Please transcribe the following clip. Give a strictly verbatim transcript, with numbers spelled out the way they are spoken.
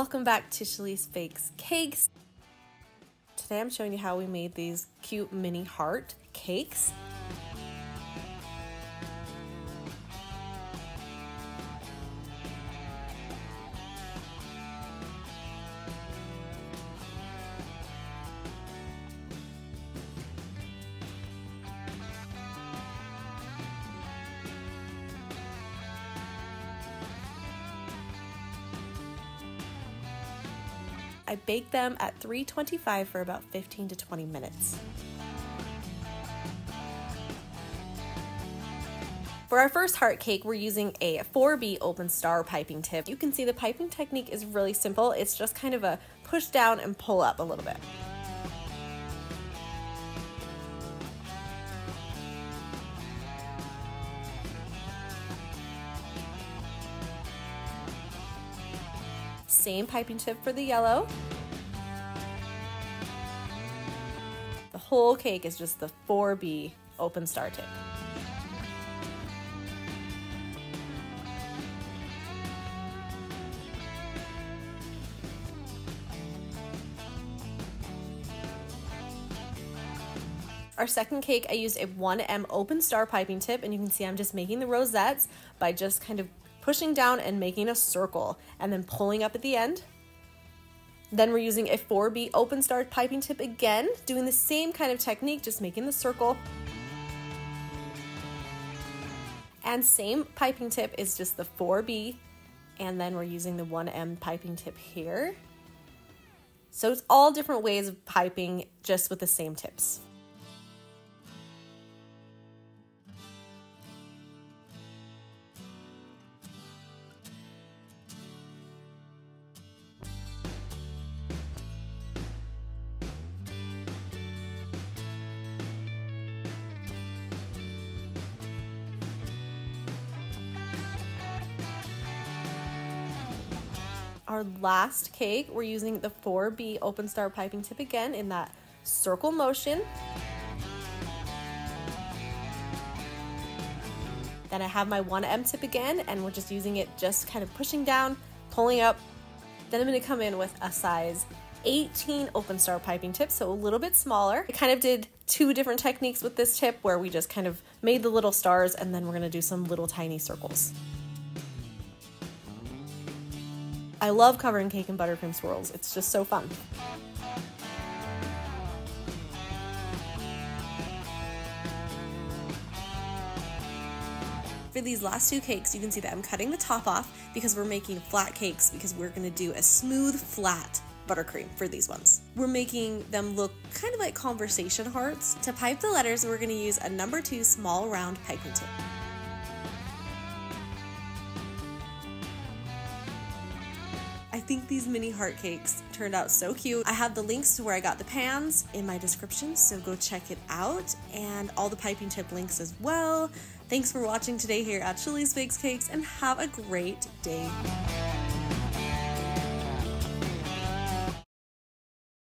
Welcome back to Chaleese's Bakes Cakes. Today I'm showing you how we made these cute mini heart cakes. I baked them at three twenty-five for about fifteen to twenty minutes. For our first heart cake, we're using a four B open star piping tip. You can see the piping technique is really simple. It's just kind of a push down and pull up a little bit. Same piping tip for the yellow. The whole cake is just the four B open star tip. Our second cake, I used a one M open star piping tip, and you can see I'm just making the rosettes by just kind of pushing down and making a circle and then pulling up at the end. Then we're using a four B open star piping tip again, doing the same kind of technique, just making the circle. And same piping tip is just the four B, and then we're using the one M piping tip here. So it's all different ways of piping just with the same tips. Our last cake, we're using the four B open star piping tip again in that circle motion. Then I have my one M tip again, and we're just using it, just kind of pushing down, pulling up. Then I'm gonna come in with a size eighteen open star piping tip, so a little bit smaller. I kind of did two different techniques with this tip where we just kind of made the little stars, and then we're gonna do some little tiny circles. I love covering cake in buttercream swirls. It's just so fun. For these last two cakes, you can see that I'm cutting the top off because we're making flat cakes, because we're gonna do a smooth, flat buttercream for these ones. We're making them look kind of like conversation hearts. To pipe the letters, we're gonna use a number two small round piping tip. I think these mini heart cakes turned out so cute. I have the links to where I got the pans in my description, so go check it out, and all the piping tip links as well. Thanks for watching today here at Chaleese's Bakes Cakes, and have a great day.